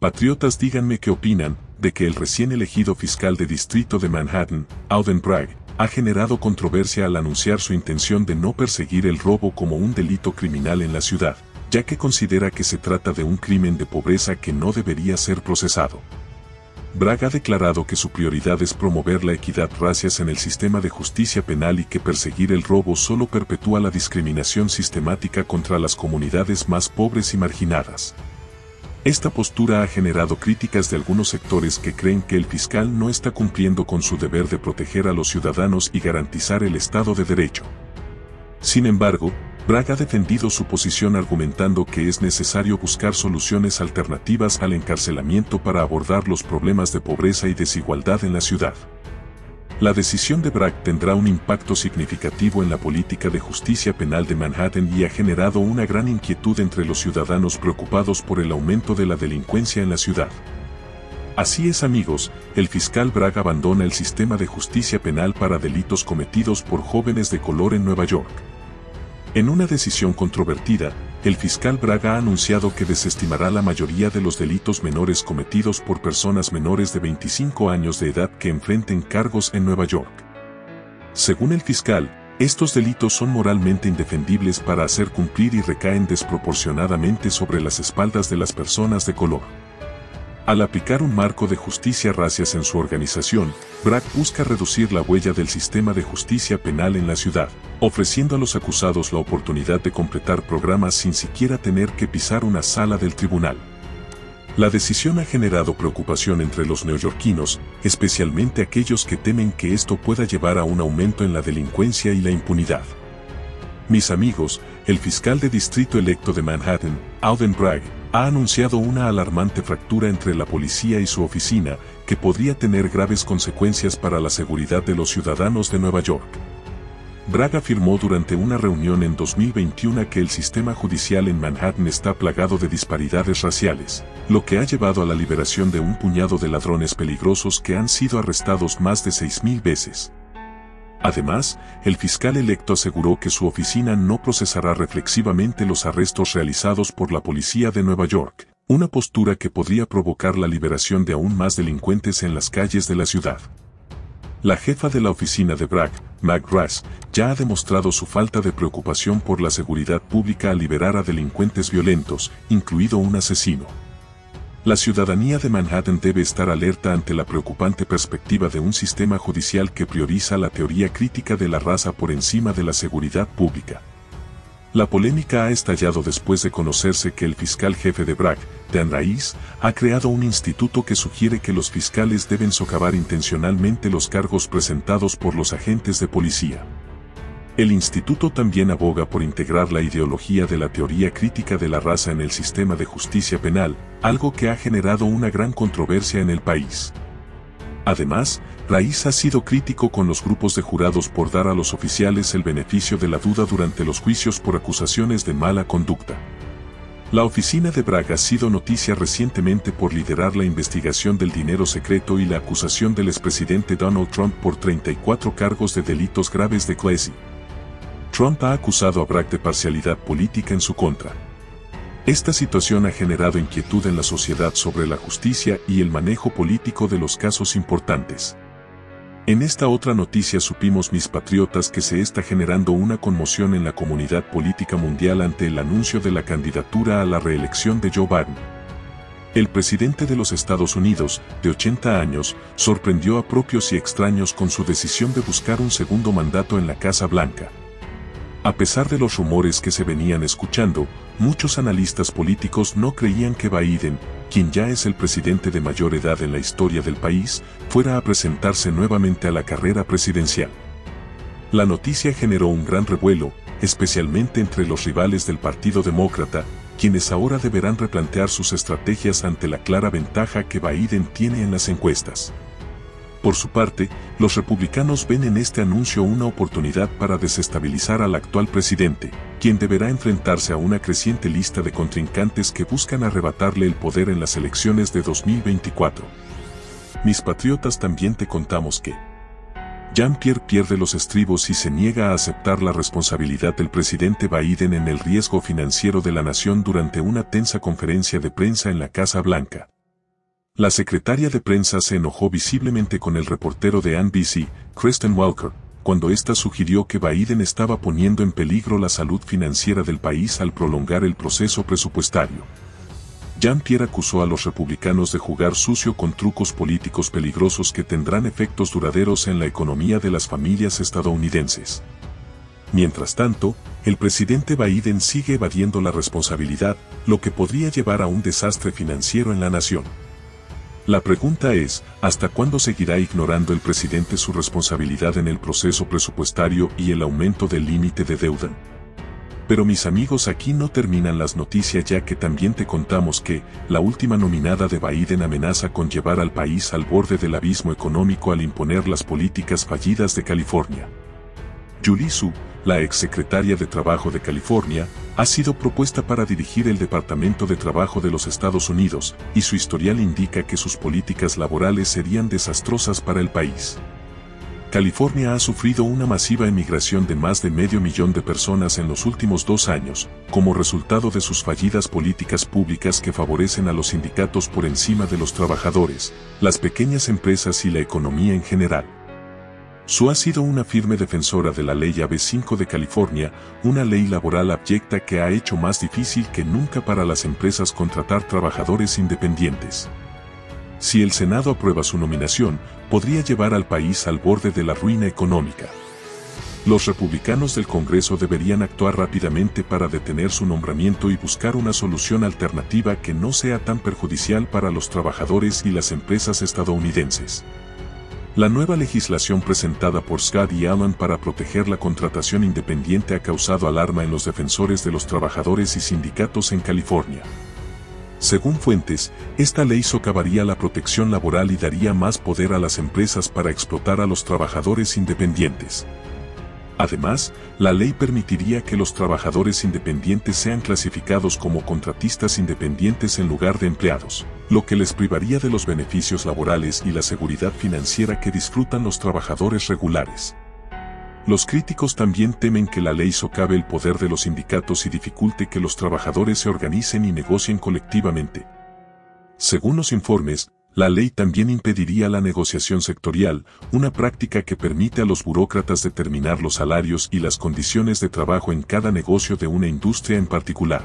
Patriotas, díganme qué opinan de que el recién elegido fiscal de distrito de Manhattan, Alvin Bragg, ha generado controversia al anunciar su intención de no perseguir el robo como un delito criminal en la ciudad, ya que considera que se trata de un crimen de pobreza que no debería ser procesado. Bragg ha declarado que su prioridad es promover la equidad racial en el sistema de justicia penal y que perseguir el robo solo perpetúa la discriminación sistemática contra las comunidades más pobres y marginadas. Esta postura ha generado críticas de algunos sectores que creen que el fiscal no está cumpliendo con su deber de proteger a los ciudadanos y garantizar el Estado de Derecho. Sin embargo, Bragg ha defendido su posición argumentando que es necesario buscar soluciones alternativas al encarcelamiento para abordar los problemas de pobreza y desigualdad en la ciudad. La decisión de Bragg tendrá un impacto significativo en la política de justicia penal de Manhattan y ha generado una gran inquietud entre los ciudadanos preocupados por el aumento de la delincuencia en la ciudad. Así es, amigos, el fiscal Bragg abandona el sistema de justicia penal para delitos cometidos por jóvenes de color en Nueva York. En una decisión controvertida, el fiscal Bragg ha anunciado que desestimará la mayoría de los delitos menores cometidos por personas menores de 25 años de edad que enfrenten cargos en Nueva York. Según el fiscal, estos delitos son moralmente indefendibles para hacer cumplir y recaen desproporcionadamente sobre las espaldas de las personas de color. Al aplicar un marco de justicia racial en su organización, Bragg busca reducir la huella del sistema de justicia penal en la ciudad, ofreciendo a los acusados la oportunidad de completar programas sin siquiera tener que pisar una sala del tribunal. La decisión ha generado preocupación entre los neoyorquinos, especialmente aquellos que temen que esto pueda llevar a un aumento en la delincuencia y la impunidad. Mis amigos, el fiscal de distrito electo de Manhattan, Alvin Bragg, ha anunciado una alarmante fractura entre la policía y su oficina, que podría tener graves consecuencias para la seguridad de los ciudadanos de Nueva York. Bragg afirmó durante una reunión en 2021 que el sistema judicial en Manhattan está plagado de disparidades raciales, lo que ha llevado a la liberación de un puñado de ladrones peligrosos que han sido arrestados más de 6.000 veces. Además, el fiscal electo aseguró que su oficina no procesará reflexivamente los arrestos realizados por la policía de Nueva York, una postura que podría provocar la liberación de aún más delincuentes en las calles de la ciudad. La jefa de la oficina de Bragg, Mac Russ, ya ha demostrado su falta de preocupación por la seguridad pública al liberar a delincuentes violentos, incluido un asesino. La ciudadanía de Manhattan debe estar alerta ante la preocupante perspectiva de un sistema judicial que prioriza la teoría crítica de la raza por encima de la seguridad pública. La polémica ha estallado después de conocerse que el fiscal jefe de Bragg, Dan Raiz, ha creado un instituto que sugiere que los fiscales deben socavar intencionalmente los cargos presentados por los agentes de policía. El instituto también aboga por integrar la ideología de la teoría crítica de la raza en el sistema de justicia penal, algo que ha generado una gran controversia en el país. Además, Raiz ha sido crítico con los grupos de jurados por dar a los oficiales el beneficio de la duda durante los juicios por acusaciones de mala conducta. La oficina de Bragg ha sido noticia recientemente por liderar la investigación del dinero secreto y la acusación del expresidente Donald Trump por 34 cargos de delitos graves de clase. Trump ha acusado a Bragg de parcialidad política en su contra. Esta situación ha generado inquietud en la sociedad sobre la justicia y el manejo político de los casos importantes. En esta otra noticia supimos, mis patriotas, que se está generando una conmoción en la comunidad política mundial ante el anuncio de la candidatura a la reelección de Joe Biden. El presidente de los Estados Unidos, de 80 años, sorprendió a propios y extraños con su decisión de buscar un segundo mandato en la Casa Blanca. A pesar de los rumores que se venían escuchando, muchos analistas políticos no creían que Biden, quien ya es el presidente de mayor edad en la historia del país, fuera a presentarse nuevamente a la carrera presidencial. La noticia generó un gran revuelo, especialmente entre los rivales del Partido Demócrata, quienes ahora deberán replantear sus estrategias ante la clara ventaja que Biden tiene en las encuestas. Por su parte, los republicanos ven en este anuncio una oportunidad para desestabilizar al actual presidente, quien deberá enfrentarse a una creciente lista de contrincantes que buscan arrebatarle el poder en las elecciones de 2024. Mis patriotas, también te contamos que Jean-Pierre pierde los estribos y se niega a aceptar la responsabilidad del presidente Biden en el riesgo financiero de la nación durante una tensa conferencia de prensa en la Casa Blanca. La secretaria de prensa se enojó visiblemente con el reportero de NBC, Kristen Welker, cuando ésta sugirió que Biden estaba poniendo en peligro la salud financiera del país al prolongar el proceso presupuestario. Jean-Pierre acusó a los republicanos de jugar sucio con trucos políticos peligrosos que tendrán efectos duraderos en la economía de las familias estadounidenses. Mientras tanto, el presidente Biden sigue evadiendo la responsabilidad, lo que podría llevar a un desastre financiero en la nación. La pregunta es, ¿hasta cuándo seguirá ignorando el presidente su responsabilidad en el proceso presupuestario y el aumento del límite de deuda? Pero mis amigos, aquí no terminan las noticias, ya que también te contamos que la última nominada de Biden amenaza con llevar al país al borde del abismo económico al imponer las políticas fallidas de California. Julie Su, la exsecretaria de Trabajo de California, ha sido propuesta para dirigir el Departamento de Trabajo de los Estados Unidos, y su historial indica que sus políticas laborales serían desastrosas para el país. California ha sufrido una masiva emigración de más de 500 000 de personas en los últimos 2 años, como resultado de sus fallidas políticas públicas que favorecen a los sindicatos por encima de los trabajadores, las pequeñas empresas y la economía en general. Su ha sido una firme defensora de la ley AB5 de California, una ley laboral abyecta que ha hecho más difícil que nunca para las empresas contratar trabajadores independientes. Si el Senado aprueba su nominación, podría llevar al país al borde de la ruina económica. Los republicanos del Congreso deberían actuar rápidamente para detener su nombramiento y buscar una solución alternativa que no sea tan perjudicial para los trabajadores y las empresas estadounidenses. La nueva legislación presentada por Scott y Allen para proteger la contratación independiente ha causado alarma en los defensores de los trabajadores y sindicatos en California. Según fuentes, esta ley socavaría la protección laboral y daría más poder a las empresas para explotar a los trabajadores independientes. Además, la ley permitiría que los trabajadores independientes sean clasificados como contratistas independientes en lugar de empleados, lo que les privaría de los beneficios laborales y la seguridad financiera que disfrutan los trabajadores regulares. Los críticos también temen que la ley socave el poder de los sindicatos y dificulte que los trabajadores se organicen y negocien colectivamente. Según los informes, la ley también impediría la negociación sectorial, una práctica que permite a los burócratas determinar los salarios y las condiciones de trabajo en cada negocio de una industria en particular.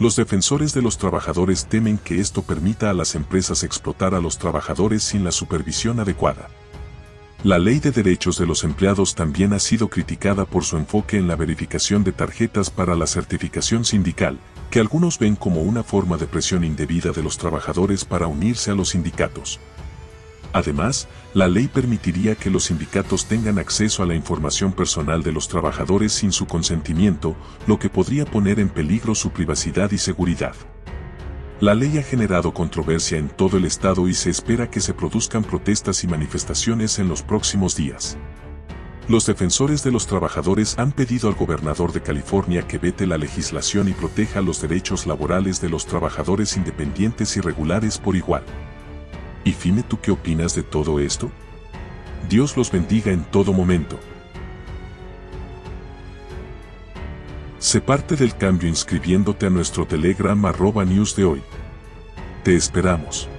Los defensores de los trabajadores temen que esto permita a las empresas explotar a los trabajadores sin la supervisión adecuada. La Ley de Derechos de los Empleados también ha sido criticada por su enfoque en la verificación de tarjetas para la certificación sindical, que algunos ven como una forma de presión indebida de los trabajadores para unirse a los sindicatos. Además, la ley permitiría que los sindicatos tengan acceso a la información personal de los trabajadores sin su consentimiento, lo que podría poner en peligro su privacidad y seguridad. La ley ha generado controversia en todo el estado y se espera que se produzcan protestas y manifestaciones en los próximos días. Los defensores de los trabajadores han pedido al gobernador de California que vete la legislación y proteja los derechos laborales de los trabajadores independientes y regulares por igual. ¿Y Fime, tú qué opinas de todo esto? Dios los bendiga en todo momento. Sé parte del cambio inscribiéndote a nuestro Telegram @news de hoy. Te esperamos.